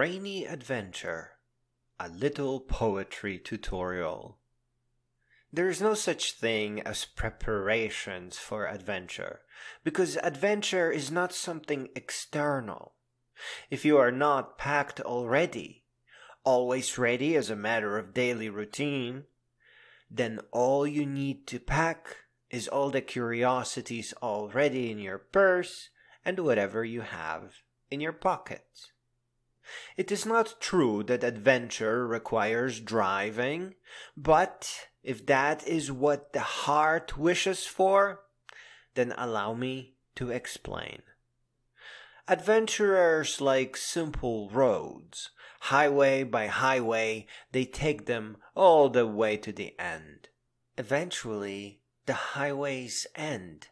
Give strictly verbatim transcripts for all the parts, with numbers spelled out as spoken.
Rainy Adventure, a little poetry tutorial. There is no such thing as preparations for adventure, because adventure is not something external. If you are not packed already, always ready as a matter of daily routine, then all you need to pack is all the curiosities already in your purse and whatever you have in your pocket. It is not true that adventure requires driving, but if that is what the heart wishes for, then allow me to explain. Adventurers like simple roads. Highway by highway, they take them all the way to the end. Eventually, the highways end,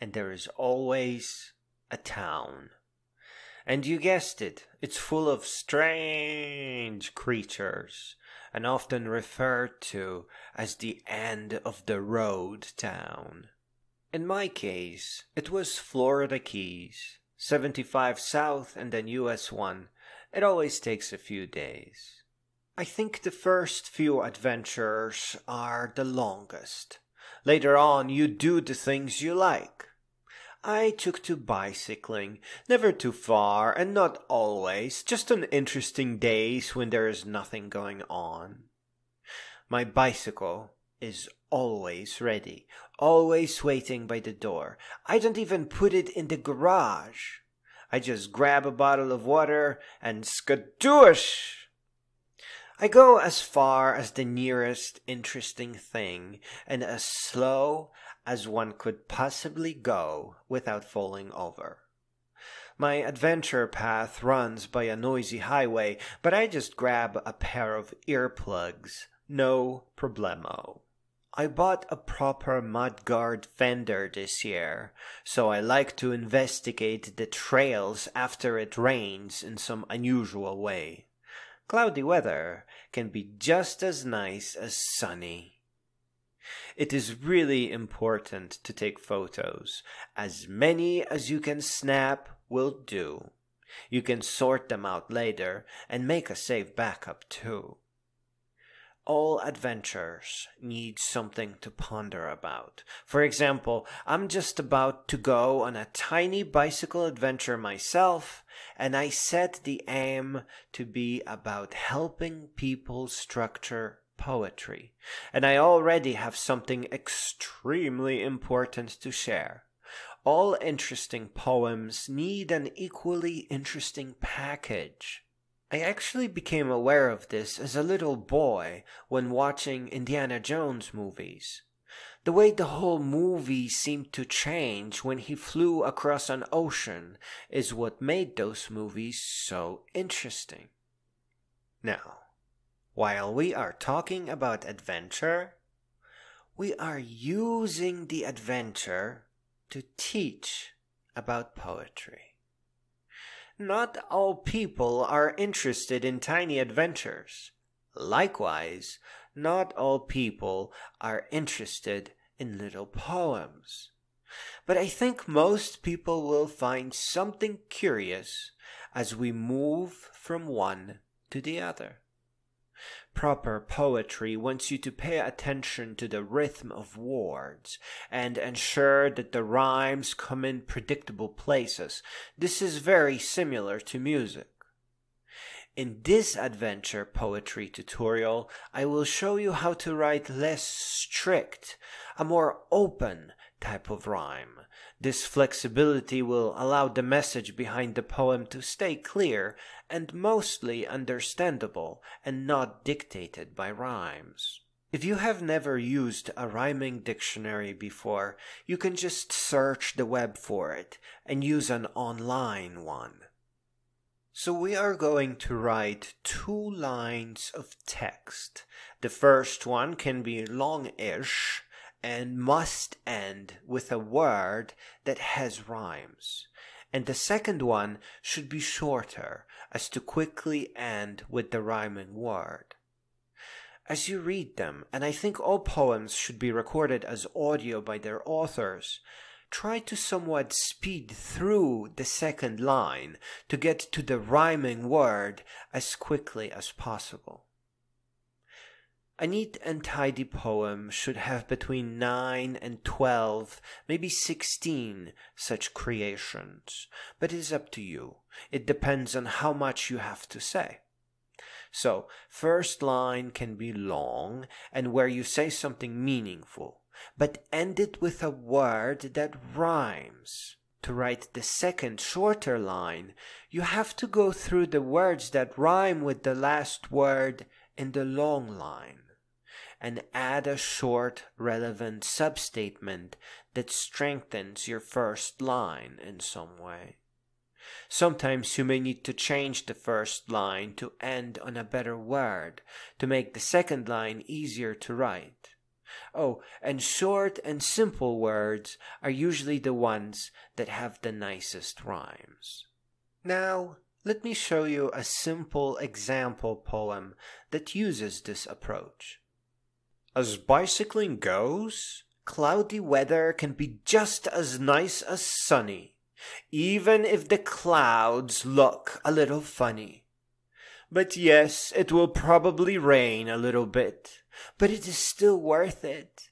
and there is always a town. And you guessed it, it's full of strange creatures, and often referred to as the end of the road town. In my case, it was Florida Keys, seventy-five South and then U S one. It always takes a few days. I think the first few adventures are the longest. Later on, you do the things you like. I took to bicycling, never too far and not always, just on interesting days when there is nothing going on. My bicycle is always ready, always waiting by the door. I don't even put it in the garage. I just grab a bottle of water and skadoosh! I go as far as the nearest interesting thing and as slow as one could possibly go without falling over. My adventure path runs by a noisy highway, but I just grab a pair of earplugs, no problemo. I bought a proper mudguard fender this year, so I like to investigate the trails after it rains in some unusual way. Cloudy weather can be just as nice as sunny. It is really important to take photos. As many as you can snap will do. You can sort them out later and make a safe backup too. All adventures need something to ponder about. For example, I'm just about to go on a tiny bicycle adventure myself, and I set the aim to be about helping people structure poetry, and I already have something extremely important to share. All interesting poems need an equally interesting package. I actually became aware of this as a little boy when watching Indiana Jones movies. The way the whole movie seemed to change when he flew across an ocean is what made those movies so interesting. Now, while we are talking about adventure, we are using the adventure to teach about poetry. Not all people are interested in tiny adventures. Likewise, not all people are interested in little poems. But I think most people will find something curious as we move from one to the other. Proper poetry wants you to pay attention to the rhythm of words and ensure that the rhymes come in predictable places. This is very similar to music. In this adventure poetry tutorial, I will show you how to write less strict, a more open type of rhyme. This flexibility will allow the message behind the poem to stay clear and mostly understandable and not dictated by rhymes. If you have never used a rhyming dictionary before, you can just search the web for it and use an online one. So we are going to write two lines of text. The first one can be long-ish and must end with a word that has rhymes. And the second one should be shorter, as to quickly end with the rhyming word. As you read them, and I think all poems should be recorded as audio by their authors, try to somewhat speed through the second line to get to the rhyming word as quickly as possible. A neat and tidy poem should have between nine and twelve, maybe sixteen such creations, but it is up to you. It depends on how much you have to say. So, first line can be long and where you say something meaningful, but end it with a word that rhymes. To write the second shorter line, you have to go through the words that rhyme with the last word in the long line, and add a short, relevant substatement that strengthens your first line in some way. Sometimes you may need to change the first line to end on a better word to make the second line easier to write. Oh, and short and simple words are usually the ones that have the nicest rhymes. Now, let me show you a simple example poem that uses this approach. As bicycling goes, cloudy weather can be just as nice as sunny, even if the clouds look a little funny. But yes, it will probably rain a little bit, but it is still worth it.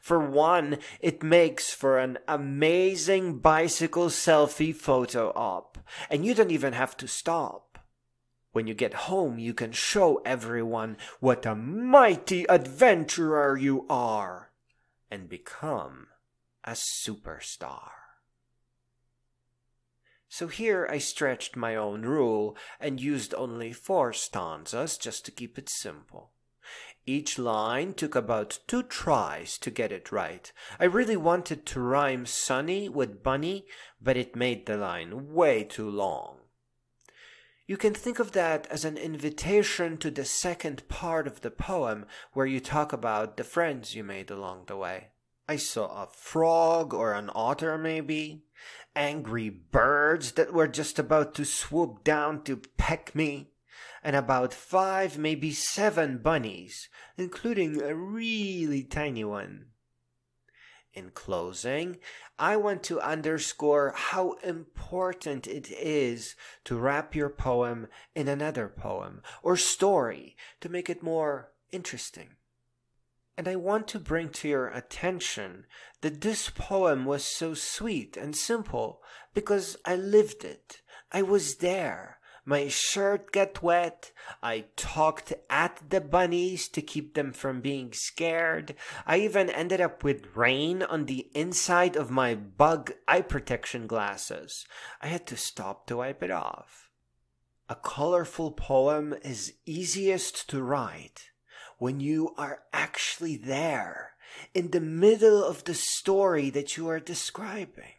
For one, it makes for an amazing bicycle selfie photo op, and you don't even have to stop. When you get home, you can show everyone what a mighty adventurer you are, and become a superstar. So here I stretched my own rule and used only four stanzas just to keep it simple. Each line took about two tries to get it right. I really wanted to rhyme sunny with bunny, but it made the line way too long. You can think of that as an invitation to the second part of the poem where you talk about the friends you made along the way. I saw a frog or an otter maybe, angry birds that were just about to swoop down to peck me, and about five, maybe seven bunnies, including a really tiny one. In closing, I want to underscore how important it is to wrap your poem in another poem or story to make it more interesting. And I want to bring to your attention that this poem was so sweet and simple because I lived it. I was there. My shirt got wet. I talked at the bunnies to keep them from being scared. I even ended up with rain on the inside of my bug eye protection glasses. I had to stop to wipe it off. A colorful poem is easiest to write when you are actually there, in the middle of the story that you are describing.